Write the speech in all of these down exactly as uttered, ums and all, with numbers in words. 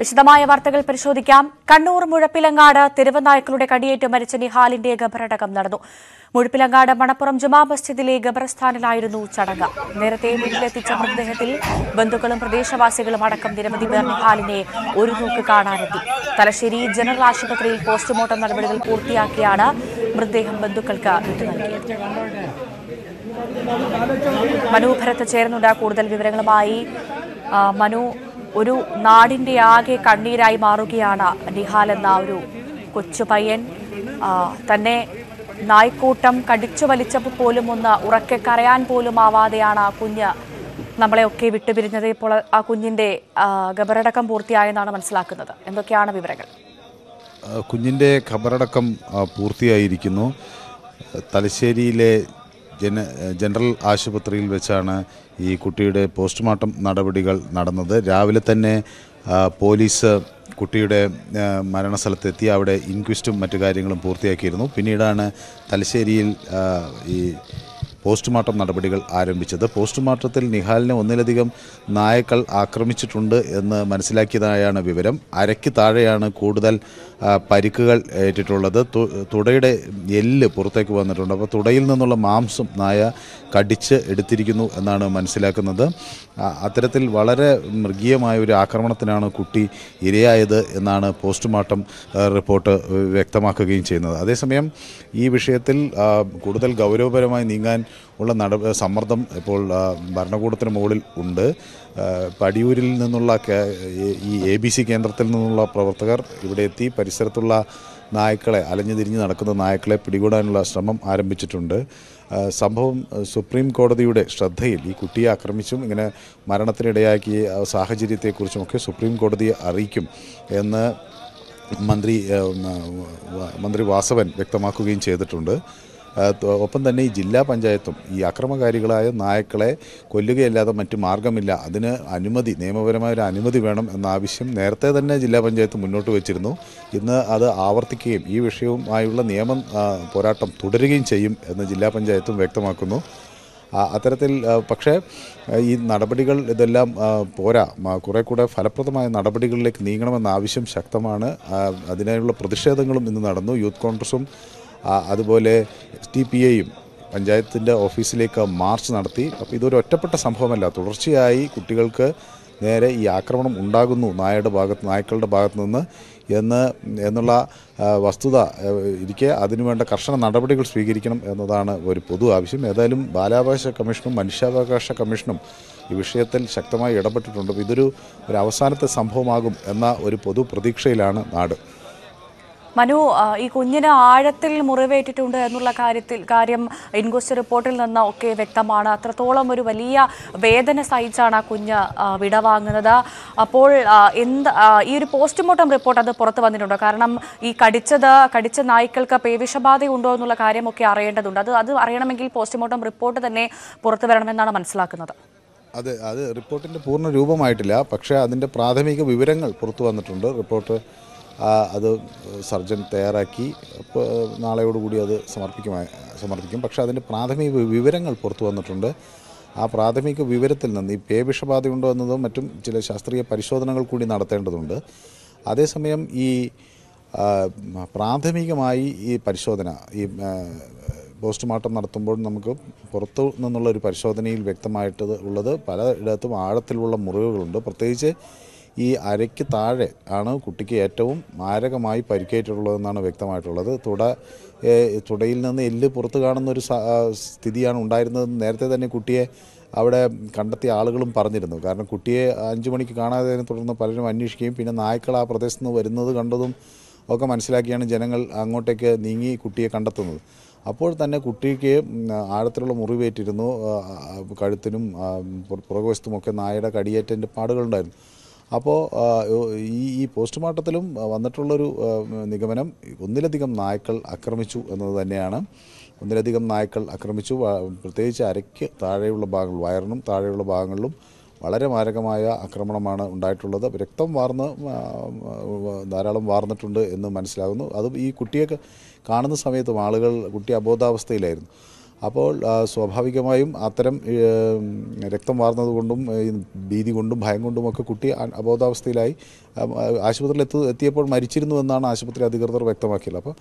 വിശദമായ വാർത്തകൾ പരിശോധിക്കാം. കണ്ണൂർ മുഴപ്പിലങ്ങാട് തെരുവനായ്ക്കളുടെ കടിയേറ്റ് മരിച്ച നിഹാലിന്റെ ഖബറടക്കം നടന്നു. മുഴപ്പിലങ്ങാട് മണപ്പുറം ജുമാ മസ്ജിദിലെ ഖബർസ്ഥാനിലായിരുന്നു ചടങ്ങ്. നേരത്തെ വീട്ടിലെത്തിച്ച മൃതദേഹത്തിൽ ബന്ധുക്കളും പ്രദേശവാസികളും അടക്കം നിരവധി പേർ നിഹാലിനെ ഒരു നോക്ക് കാണാനെത്തി. തലശ്ശേരി ജനറൽ ആശുപത്രിയിൽ പോസ്റ്റ്മോർട്ടം നടപടികൾ പൂർത്തിയാക്കിയാണ് മൃതദേഹം ബന്ധുക്കൾക്ക് വിട്ടുനൽകിയത്. മനോഭരത്ത് ചേരുന്നുണ്ട് കൂടുതൽ വിവരങ്ങളുമായി. മനു, ഒരു നാടിന്റെ ആകെ കണ്ണീരായി മാറുകയാണ് നിഹാൽ എന്ന ഒരു കൊച്ചുപയ്യൻ. തന്നെ നായ്ക്കൂട്ടം കടിച്ചു വലിച്ചപ്പോൾ പോലും ഒന്ന് ഉറക്കെ കരയാൻ പോലും ആവാതെയാണ് ആ കുഞ്ഞ് നമ്മളെയൊക്കെ വിട്ടുപിരിഞ്ഞത്. ഇപ്പോൾ ആ കുഞ്ഞിന്റെ ഖബറടക്കം പൂർത്തിയായെന്നാണ് മനസ്സിലാക്കുന്നത്. എന്തൊക്കെയാണ് വിവരങ്ങൾ? കുഞ്ഞിന്റെ ഖബറടക്കം പൂർത്തിയായിരിക്കുന്നു. തലശ്ശേരിയിലെ ജന ജനറൽ ആശുപത്രിയിൽ വെച്ചാണ് ഈ കുട്ടിയുടെ പോസ്റ്റ്മോർട്ടം നടപടികൾ നടന്നത്. രാവിലെ തന്നെ പോലീസ് കുട്ടിയുടെ മരണസ്ഥലത്തെത്തി അവിടെ ഇൻക്വസ്റ്റും മറ്റു കാര്യങ്ങളും പൂർത്തിയാക്കിയിരുന്നു. പിന്നീടാണ് തലശ്ശേരിയിൽ ഈ പോസ്റ്റ്മോർട്ടം നടപടികൾ ആരംഭിച്ചത്. പോസ്റ്റ്മോർട്ടത്തിൽ നിഹാലിനെ ഒന്നിലധികം നായക്കൾ ആക്രമിച്ചിട്ടുണ്ട് എന്ന് മനസ്സിലാക്കിയതായാണ് വിവരം. അരയ്ക്ക് താഴെയാണ് കൂടുതൽ പരിക്കുകൾ ഏറ്റിട്ടുള്ളത്. തുടയുടെ എല്ല് പുറത്തേക്ക് വന്നിട്ടുണ്ട്. അപ്പോൾ തുടയിൽ നിന്നുള്ള മാംസം നായ കടിച്ച് എടുത്തിരിക്കുന്നു എന്നാണ് മനസ്സിലാക്കുന്നത്. അത്തരത്തിൽ വളരെ മൃഗീയമായ ഒരു ആക്രമണത്തിനാണ് കുട്ടി ഇരയായത് എന്നാണ് പോസ്റ്റ്മോർട്ടം റിപ്പോർട്ട് വ്യക്തമാക്കുകയും ചെയ്യുന്നത്. അതേസമയം ഈ വിഷയത്തിൽ കൂടുതൽ ഗൗരവപരമായി നീങ്ങാൻ ഉള്ള നട സമ്മർദ്ദം ഇപ്പോൾ ഭരണകൂടത്തിന് മുകളിൽ ഉണ്ട്. പടിയൂരിൽ നിന്നുള്ള ഈ എ ബി സി കേന്ദ്രത്തിൽ നിന്നുള്ള പ്രവർത്തകർ ഇവിടെ എത്തി പരിസരത്തുള്ള നായ്ക്കളെ അലഞ്ഞു തിരിഞ്ഞ് നടക്കുന്ന നായ്ക്കളെ പിടികൂടാനുള്ള ശ്രമം ആരംഭിച്ചിട്ടുണ്ട്. സംഭവം സുപ്രീം കോടതിയുടെ ശ്രദ്ധയിൽ, ഈ കുട്ടിയെ ആക്രമിച്ചും ഇങ്ങനെ മരണത്തിനിടയാക്കിയ സാഹചര്യത്തെക്കുറിച്ചുമൊക്കെ സുപ്രീം കോടതിയെ അറിയിക്കും എന്ന് മന്ത്രി മന്ത്രി വാസവൻ വ്യക്തമാക്കുകയും ചെയ്തിട്ടുണ്ട്. ഒപ്പം തന്നെ ഈ ജില്ലാ പഞ്ചായത്തും ഈ അക്രമകാരികളായ നായ്ക്കളെ കൊല്ലുകയല്ലാതെ മറ്റ് മാർഗമില്ല, അതിന് അനുമതി നിയമപരമായ ഒരു അനുമതി വേണം എന്ന ആവശ്യം നേരത്തെ തന്നെ ജില്ലാ പഞ്ചായത്ത് മുന്നോട്ട് വച്ചിരുന്നു. ഇന്ന് അത് ആവർത്തിക്കുകയും ഈ വിഷയവുമായുള്ള നിയമ പോരാട്ടം തുടരുകയും ചെയ്യും എന്ന് ജില്ലാ പഞ്ചായത്തും വ്യക്തമാക്കുന്നു. അത്തരത്തിൽ പക്ഷേ ഈ നടപടികൾ ഇതെല്ലാം പോരാ, കുറേ കൂടെ ഫലപ്രദമായ നടപടികളിലേക്ക് നീങ്ങണമെന്ന ആവശ്യം ശക്തമാണ്. അതിനായുള്ള പ്രതിഷേധങ്ങളും ഇന്ന് നടന്നു. യൂത്ത് കോൺഗ്രസും അതുപോലെ എസ് ഡി പി ഐയും പഞ്ചായത്തിൻ്റെ ഓഫീസിലേക്ക് മാർച്ച് നടത്തി. അപ്പോൾ ഇതൊരു ഒറ്റപ്പെട്ട സംഭവമല്ല, തുടർച്ചയായി കുട്ടികൾക്ക് നേരെ ഈ ആക്രമണം ഉണ്ടാകുന്നു നായയുടെ ഭാഗത്ത് നായ്ക്കളുടെ ഭാഗത്തു നിന്ന് എന്ന് എന്നുള്ള വസ്തുത ഇരിക്കെ അതിനുവേണ്ട കർശന നടപടികൾ സ്വീകരിക്കണം എന്നതാണ് ഒരു പൊതു ആവശ്യം. ഏതായാലും ബാലാവകാശ കമ്മീഷനും മനുഷ്യാവകാശ കമ്മീഷനും ഈ വിഷയത്തിൽ ശക്തമായി ഇടപെട്ടിട്ടുണ്ട്. ഇതൊരു ഒരു അവസാനത്തെ സംഭവമാകും എന്ന ഒരു പൊതു പ്രതീക്ഷയിലാണ് നാട്. മനു, ഈ കുഞ്ഞിന് ആഴത്തിൽ മുറിവേറ്റിട്ടുണ്ട് എന്നുള്ള കാര്യത്തിൽ കാര്യം ഇൻക്വസ്റ്റ് റിപ്പോർട്ടിൽ നിന്ന് ഒക്കെ വ്യക്തമാണ്. അത്രത്തോളം ഒരു വലിയ വേദന സഹിച്ചാണ് ആ കുഞ്ഞ് വിടവാങ്ങുന്നത്. അപ്പോൾ എന്ത് ഈ ഒരു പോസ്റ്റ്മോർട്ടം റിപ്പോർട്ട് അത് പുറത്ത് വന്നിട്ടുണ്ടോ? കാരണം ഈ കടിച്ചത് കടിച്ച നായ്ക്കൾക്ക് പേവിഷബാധയുണ്ടോ എന്നുള്ള കാര്യമൊക്കെ അറിയേണ്ടതുണ്ട്. അത് അത് അറിയണമെങ്കിൽ പോസ്റ്റ്മോർട്ടം റിപ്പോർട്ട് തന്നെ പുറത്തു വരണമെന്നാണ് മനസ്സിലാക്കുന്നത്. അത് അത് റിപ്പോർട്ടിൻ്റെ പൂർണ്ണ രൂപമായിട്ടില്ല, പക്ഷേ അതിൻ്റെ പ്രാഥമിക വിവരങ്ങൾ പുറത്തു വന്നിട്ടുണ്ട്. റിപ്പോർട്ട് അത് സർജൻ തയ്യാറാക്കി അപ്പോൾ നാളെയോടുകൂടി അത് സമർപ്പിക്കുമായി സമർപ്പിക്കും പക്ഷേ അതിൻ്റെ പ്രാഥമിക വിവരങ്ങൾ പുറത്തു വന്നിട്ടുണ്ട്. ആ പ്രാഥമിക വിവരത്തിൽ നിന്ന് ഈ പേവിഷബാധയുണ്ടോ എന്നതും മറ്റും ചില ശാസ്ത്രീയ പരിശോധനകൾ കൂടി നടത്തേണ്ടതുണ്ട്. അതേസമയം ഈ പ്രാഥമികമായി ഈ പരിശോധന ഈ പോസ്റ്റ്മോർട്ടം നടത്തുമ്പോൾ നമുക്ക് പുറത്തു നിന്നുള്ള ഒരു പരിശോധനയിൽ വ്യക്തമായിട്ട് ഉള്ളത് പലയിടത്തും ആഴത്തിലുള്ള മുറിവുകളുണ്ട്. പ്രത്യേകിച്ച് ഈ അരയ്ക്ക് താഴെ ആണ് കുട്ടിക്ക് ഏറ്റവും മാരകമായി പരിക്കേറ്റിട്ടുള്ളതെന്നാണ് വ്യക്തമായിട്ടുള്ളത്. തുട തുടയിൽ നിന്ന് എല്ല് പുറത്ത് കാണുന്നൊരു സ്ഥിതിയാണ് ഉണ്ടായിരുന്നത്. നേരത്തെ തന്നെ കുട്ടിയെ അവിടെ കണ്ടെത്തിയ ആളുകളും പറഞ്ഞിരുന്നു. കാരണം കുട്ടിയെ അഞ്ചു മണിക്ക് കാണാത്തതിനെ തുടർന്ന് പലരും അന്വേഷിക്കുകയും പിന്നെ നായ്ക്കൾ ആ പ്രദേശത്ത് നിന്ന് വരുന്നത് കണ്ടതും ഒക്കെ മനസ്സിലാക്കിയാണ് ജനങ്ങൾ അങ്ങോട്ടേക്ക് നീങ്ങി കുട്ടിയെ കണ്ടെത്തുന്നത്. അപ്പോൾ തന്നെ കുട്ടിക്ക് ആഴത്തിലുള്ള മുറിവേറ്റിരുന്നു. കഴുത്തിനും പുറകുവശത്തുമൊക്കെ നായയുടെ കടിയേറ്റൻ്റെ പാടുകളുണ്ടായിരുന്നു. അപ്പോൾ ഈ ഈ പോസ്റ്റ്മോർട്ടത്തിലും വന്നിട്ടുള്ളൊരു നിഗമനം ഒന്നിലധികം നായ്ക്കൾ ആക്രമിച്ചു എന്നത് തന്നെയാണ്. ഒന്നിലധികം നായ്ക്കൾ ആക്രമിച്ചു. പ്രത്യേകിച്ച് അരയ്ക്ക് താഴെയുള്ള ഭാഗങ്ങൾ, വയറിനും താഴെയുള്ള ഭാഗങ്ങളിലും വളരെ മാരകമായ ആക്രമണമാണ് ഉണ്ടായിട്ടുള്ളത്. രക്തം വാർന്ന് ധാരാളം വാർന്നിട്ടുണ്ട് എന്ന് മനസ്സിലാകുന്നു. അത് ഈ കുട്ടിയെ കാണുന്ന സമയത്തും ആളുകൾ കുട്ടി അബോധാവസ്ഥയിലായിരുന്നു. അപ്പോൾ സ്വാഭാവികമായും അത്തരം രക്തം വാർന്നതുകൊണ്ടും ഭീതി കൊണ്ടും ഭയം കൊണ്ടുമൊക്കെ കുട്ടി അബോധാവസ്ഥയിലായി ആശുപത്രിയിൽ എത്തി എത്തിയപ്പോൾ മരിച്ചിരുന്നു എന്നാണ് ആശുപത്രി അധികൃതർ വ്യക്തമാക്കിയത്. അപ്പോൾ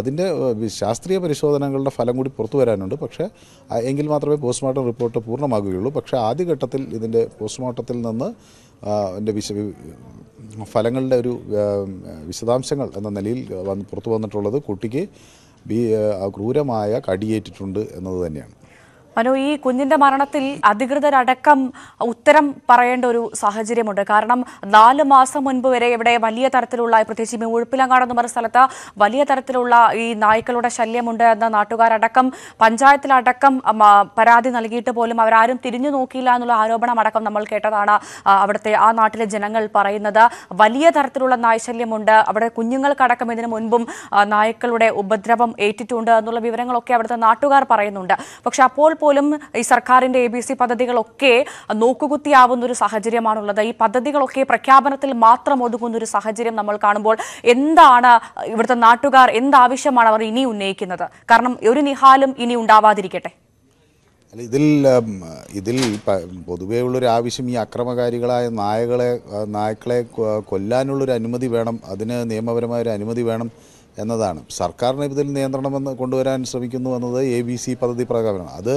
അതിൻ്റെ ശാസ്ത്രീയ പരിശോധനകളുടെ ഫലം കൂടി പുറത്തു വരാനുണ്ട്. പക്ഷേ എങ്കിൽ മാത്രമേ പോസ്റ്റ്മോർട്ടം റിപ്പോർട്ട് പൂർണ്ണമാകുകയുള്ളൂ. പക്ഷേ ആദ്യഘട്ടത്തിൽ ഇതിൻ്റെ പോസ്റ്റ്മോർട്ടത്തിൽ നിന്ന് എൻ്റെ വിശ ഫലങ്ങളുടെ ഒരു വിശദാംശങ്ങൾ എന്ന നിലയിൽ വന്ന് പുറത്തു വന്നിട്ടുള്ളത് കുട്ടിക്ക് ബി ക്രൂരമായ കടിയേറ്റിട്ടുണ്ട് എന്നത് തന്നെയാണ്. മനു, ഈ കുഞ്ഞിൻ്റെ മരണത്തിൽ അധികൃതരടക്കം ഉത്തരം പറയേണ്ട ഒരു സാഹചര്യമുണ്ട്. കാരണം നാല് മാസം മുൻപ് വരെ ഇവിടെ വലിയ തരത്തിലുള്ള, പ്രത്യേകിച്ച് ഈ ഉഴുപ്പിലങ്ങാട് എന്ന് പറഞ്ഞ സ്ഥലത്ത് വലിയ തരത്തിലുള്ള ഈ നായ്ക്കളുടെ ശല്യമുണ്ട് എന്ന നാട്ടുകാരടക്കം പഞ്ചായത്തിലടക്കം പരാതി നൽകിയിട്ട് പോലും അവരാരും തിരിഞ്ഞു നോക്കിയില്ല എന്നുള്ള ആരോപണം അടക്കം നമ്മൾ കേട്ടതാണ്. അവിടുത്തെ ആ നാട്ടിലെ ജനങ്ങൾ പറയുന്നത് വലിയ തരത്തിലുള്ള നായ്ശല്യമുണ്ട്, അവിടെ കുഞ്ഞുങ്ങൾക്കടക്കം ഇതിനു മുൻപും നായ്ക്കളുടെ ഉപദ്രവം ഏറ്റിട്ടുണ്ട് എന്നുള്ള വിവരങ്ങളൊക്കെ അവിടുത്തെ നാട്ടുകാർ പറയുന്നുണ്ട്. പക്ഷെ അപ്പോൾ പോലും ഈ സർക്കാരിന്റെ എ ബി സി പദ്ധതികളൊക്കെ നോക്കുകുത്തിയാവുന്ന ഒരു സാഹചര്യമാണുള്ളത്. ഈ പദ്ധതികളൊക്കെ പ്രഖ്യാപനത്തിൽ മാത്രം ഒതുങ്ങുന്ന ഒരു സാഹചര്യം നമ്മൾ കാണുമ്പോൾ എന്താണ് ഇവിടുത്തെ നാട്ടുകാർ, എന്താവശ്യമാണ് അവർ ഇനി ഉന്നയിക്കുന്നത്? കാരണം ഒരു നിഹാലും ഇനി ഉണ്ടാവാതിരിക്കട്ടെ. അല്ല, ഇതിൽ ഇതിൽ പൊതുവേ ഉള്ളൊരു ആവശ്യം ഈ അക്രമകാരികളായ നായകളെ നായ്ക്കളെ കൊല്ലാനുള്ളൊരു അനുമതി വേണം, അതിന് നിയമപരമായൊരു അനുമതി വേണം എന്നതാണ്. സർക്കാരിന് ഇതിൽ നിയന്ത്രണമെന്ന് കൊണ്ടുവരാൻ ശ്രമിക്കുന്നു എന്നത് എ ബി സി പദ്ധതി പ്രകാരമാണ്. അത്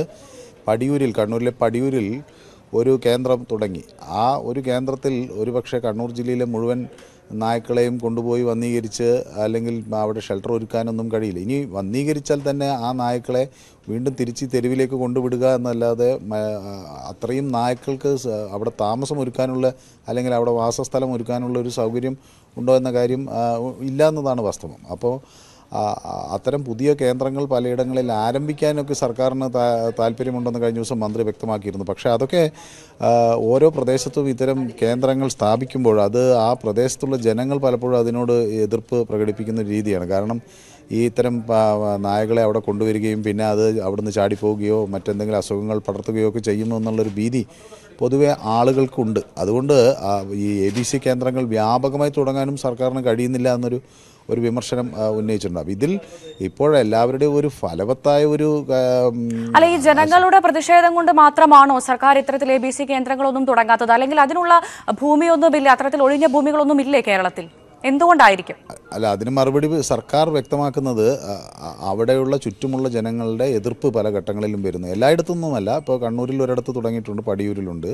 പടിയൂരിൽ, കണ്ണൂരിലെ പടിയൂരിൽ ഒരു കേന്ദ്രം തുടങ്ങി. ആ ഒരു കേന്ദ്രത്തിൽ ഒരു പക്ഷേ കണ്ണൂർ ജില്ലയിലെ മുഴുവൻ നായ്ക്കളെയും കൊണ്ടുപോയി വന്നീകരിച്ച് അല്ലെങ്കിൽ അവിടെ ഷെൽട്ടർ ഒരുക്കാനൊന്നും കഴിയില്ല. ഇനി വന്നീകരിച്ചാൽ തന്നെ ആ നായ്ക്കളെ വീണ്ടും തിരിച്ച് തെരുവിലേക്ക് കൊണ്ടുവിടുക എന്നല്ലാതെ അത്രയും നായ്ക്കൾക്ക് അവിടെ താമസം ഒരുക്കാനുള്ള അല്ലെങ്കിൽ അവിടെ വാസസ്ഥലം ഒരുക്കാനുള്ള ഒരു സൗകര്യം ഉണ്ടോ എന്ന കാര്യം ഇല്ല എന്നതാണ് വാസ്തവം. അപ്പോൾ അത്തരം പുതിയ കേന്ദ്രങ്ങൾ പലയിടങ്ങളിൽ ആരംഭിക്കാനൊക്കെ സർക്കാരിന് താ താല്പര്യമുണ്ടെന്ന് കഴിഞ്ഞ ദിവസം മന്ത്രി വ്യക്തമാക്കിയിരുന്നു. പക്ഷേ അതൊക്കെ ഓരോ പ്രദേശത്തും ഇത്തരം കേന്ദ്രങ്ങൾ സ്ഥാപിക്കുമ്പോൾ അത് ആ പ്രദേശത്തുള്ള ജനങ്ങൾ പലപ്പോഴും അതിനോട് എതിർപ്പ് പ്രകടിപ്പിക്കുന്ന രീതിയാണ്. കാരണം ഈ ഇത്തരം നായകളെ അവിടെ കൊണ്ടുവരികയും പിന്നെ അത് അവിടുന്ന് ചാടിപ്പോവുകയോ മറ്റെന്തെങ്കിലും അസുഖങ്ങൾ പടർത്തുകയോ ഒക്കെ ചെയ്യുന്നു എന്നുള്ളൊരു ഭീതി പൊതുവെ ആളുകൾക്കുണ്ട്. അതുകൊണ്ട് ഈ എ ബി സി കേന്ദ്രങ്ങൾ വ്യാപകമായി തുടങ്ങാനും സർക്കാരിന് കഴിയുന്നില്ല എന്നൊരു ഒരു വിമർശനം ഉന്നയിച്ചിട്ടുണ്ടാവും. ഇതിൽ ഇപ്പോഴെല്ലാവരുടെയും ഒരു ഫലവത്തായ ഒരു അല്ല, ഈ ജനങ്ങളുടെ പ്രതിഷേധം കൊണ്ട് മാത്രമാണോ സർക്കാർ ഇത്തരത്തിൽ എ ബി സി കേന്ദ്രങ്ങളൊന്നും തുടങ്ങാത്തത്? അല്ലെങ്കിൽ അതിനുള്ള ഭൂമിയൊന്നുമില്ല, അത്തരത്തിൽ ഒഴിഞ്ഞ ഭൂമികളൊന്നും ഇല്ലേ കേരളത്തിൽ? എന്തുകൊണ്ടായിരിക്കും? അല്ല, അതിന് മറുപടി സർക്കാർ വ്യക്തമാക്കുന്നത് അവിടെയുള്ള ചുറ്റുമുള്ള ജനങ്ങളുടെ എതിർപ്പ് പല ഘട്ടങ്ങളിലും വരുന്നു. എല്ലായിടത്തുനിന്നുമല്ല, ഇപ്പോൾ കണ്ണൂരിൽ ഒരിടത്ത് തുടങ്ങിയിട്ടുണ്ട്, പടിയൂരിലുണ്ട്.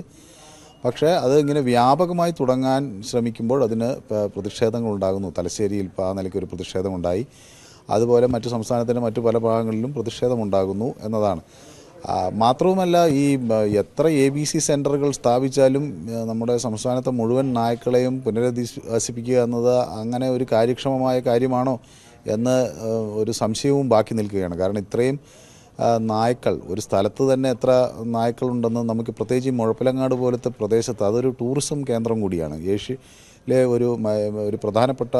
പക്ഷേ അത് ഇങ്ങനെ വ്യാപകമായി തുടങ്ങാൻ ശ്രമിക്കുമ്പോൾ അതിന് പ്രതിഷേധങ്ങൾ ഉണ്ടാകുന്നു. തലശ്ശേരിയിൽ ഇപ്പോൾ ആ നിലയ്ക്ക് ഒരു പ്രതിഷേധമുണ്ടായി. അതുപോലെ മറ്റു സംസ്ഥാനത്തിൻ്റെ മറ്റു പല ഭാഗങ്ങളിലും പ്രതിഷേധമുണ്ടാകുന്നു എന്നതാണ്. മാത്രവുമല്ല, ഈ എത്ര എ ബി സി സെൻ്ററുകൾ സ്ഥാപിച്ചാലും നമ്മുടെ സംസ്ഥാനത്തെ മുഴുവൻ നായ്ക്കളെയും പുനരധിവസിപ്പിക്കുക എന്നത് അങ്ങനെ ഒരു കാര്യക്ഷമമായ കാര്യമാണോ എന്ന് ഒരു സംശയവും ബാക്കി നിൽക്കുകയാണ്. കാരണം ഇത്രയും നായ്ക്കൾ ഒരു സ്ഥലത്ത് തന്നെ എത്ര നായ്ക്കളുണ്ടെന്ന് നമുക്ക്, പ്രത്യേകിച്ച് മുഴപ്പിലങ്ങാട് പോലത്തെ പ്രദേശത്ത്, അതൊരു ടൂറിസം കേന്ദ്രം കൂടിയാണ്. ഏഷ്യയിലെ ഒരു ഒരു പ്രധാനപ്പെട്ട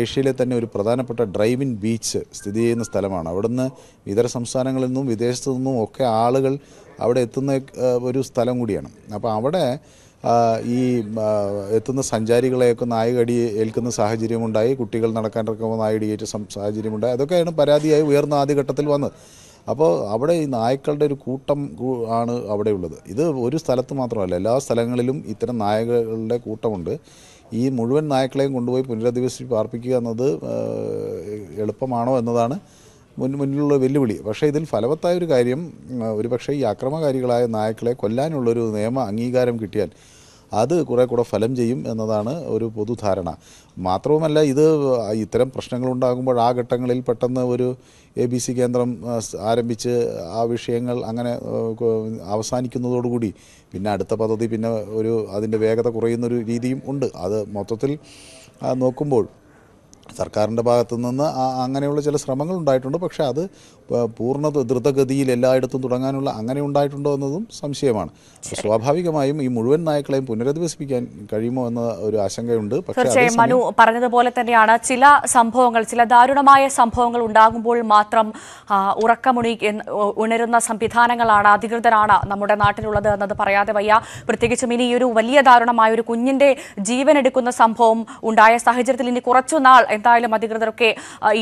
ഏഷ്യയിലെ തന്നെ ഒരു പ്രധാനപ്പെട്ട ഡ്രൈവ് ഇൻ ബീച്ച് സ്ഥിതി ചെയ്യുന്ന സ്ഥലമാണ്. അവിടുന്ന് ഇതര സംസ്ഥാനങ്ങളിൽ നിന്നും വിദേശത്തു നിന്നും ഒക്കെ ആളുകൾ അവിടെ എത്തുന്ന ഒരു സ്ഥലം കൂടിയാണ്. അപ്പോൾ അവിടെ ഈ എത്തുന്ന സഞ്ചാരികളെയൊക്കെ നായകടി ഏൽക്കുന്ന സാഹചര്യമുണ്ടായി, കുട്ടികൾ നടക്കാൻ ഇറക്കുമ്പോൾ നായകടിയേറ്റ സാഹചര്യമുണ്ടായി. അതൊക്കെയാണ് പരാതിയായി ഉയർന്ന ആദ്യഘട്ടത്തിൽ വന്നത്. അപ്പോൾ അവിടെ ഈ നായ്ക്കളുടെ ഒരു കൂട്ടം ആണ് അവിടെയുള്ളത്. ഇത് ഒരു സ്ഥലത്ത് മാത്രമല്ല, എല്ലാ സ്ഥലങ്ങളിലും ഇത്തരം നായകളുടെ കൂട്ടമുണ്ട്. ഈ മുഴുവൻ നായ്ക്കളെയും കൊണ്ടുപോയി പുനരധിവസിച്ച് പാർപ്പിക്കുക എന്നത് എളുപ്പമാണോ എന്നതാണ് മുൻ മുന്നിലുള്ള വെല്ലുവിളി. പക്ഷേ ഇതിൽ ഫലവത്തായ ഒരു കാര്യം, ഒരു പക്ഷേ ഈ അക്രമകാരികളായ നായ്ക്കളെ കൊല്ലാനുള്ളൊരു നിയമ അംഗീകാരം കിട്ടിയാൽ അത് കുറേ കൂടെ ഫലം ചെയ്യും എന്നതാണ് ഒരു പൊതുധാരണ. മാത്രവുമല്ല, ഇത് ഇത്തരം പ്രശ്നങ്ങളുണ്ടാകുമ്പോൾ ആ ഘട്ടങ്ങളിൽ പെട്ടെന്ന് ഒരു എ ബി സി കേന്ദ്രം ആരംഭിച്ച് ആ വിഷയങ്ങൾ അങ്ങനെ അവസാനിക്കുന്നതോടുകൂടി പിന്നെ അടുത്ത പദ്ധതി പിന്നെ ഒരു അതിൻ്റെ വേഗത കുറയുന്നൊരു രീതിയും ഉണ്ട്. അത് മൊത്തത്തിൽ നോക്കുമ്പോൾ സർക്കാരിൻ്റെ ഭാഗത്തു നിന്ന് അങ്ങനെയുള്ള ചില ശ്രമങ്ങൾ ഉണ്ടായിട്ടുണ്ട്. പക്ഷേ അത് പൂർണ്ണ ദ്രുതഗതിയിൽ എല്ലായിടത്തും തുടങ്ങാനുള്ള അങ്ങനെ ഉണ്ടായിട്ടുണ്ടോ എന്നതും സംശയമാണ്. സ്വാഭാവികമായും ഈ മുഴുവൻ നായ്ക്കളെയും പുനരധിവസിപ്പിക്കാൻ കഴിയുമോ എന്ന ഒരു ആശങ്കയുണ്ട്. തീർച്ചയായും മനു പറഞ്ഞതുപോലെ തന്നെയാണ്, ചില സംഭവങ്ങൾ, ചില ദാരുണമായ സംഭവങ്ങൾ ഉണ്ടാകുമ്പോൾ മാത്രം ഉറക്കമുണി ഉണരുന്ന സംവിധാനങ്ങളാണ്, അധികൃതരാണ് നമ്മുടെ നാട്ടിലുള്ളത് എന്നത് പറയാതെ വയ്യ. പ്രത്യേകിച്ചും ഇനി ഈ ഒരു വലിയ ദാരുണമായ ഒരു കുഞ്ഞിൻ്റെ ജീവനെടുക്കുന്ന സംഭവം ഉണ്ടായ സാഹചര്യത്തിൽ ഇനി കുറച്ചുനാൾ എന്തായാലും അധികൃതരൊക്കെ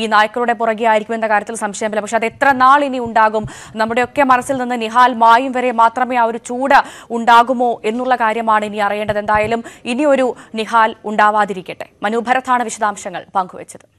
ഈ നായ്ക്കളുടെ പുറകെ ആയിരിക്കുമെന്ന കാര്യത്തിൽ സംശയമില്ല. പക്ഷെ അത് എത്ര നാൾ ഇനി ഉണ്ടാകും, നമ്മുടെയൊക്കെ മനസ്സിൽ നിന്ന് നിഹാൽ മായും വരെ മാത്രമേ ആ ഒരു ചൂട് ഉണ്ടാകുമോ എന്നുള്ള കാര്യമാണ് ഇനി അറിയേണ്ടത്. എന്തായാലും ഇനിയൊരു നിഹാൽ ഉണ്ടാവാതിരിക്കട്ടെ. മനു ഭരത്താണ് വിശദാംശങ്ങൾ പങ്കുവച്ചത്.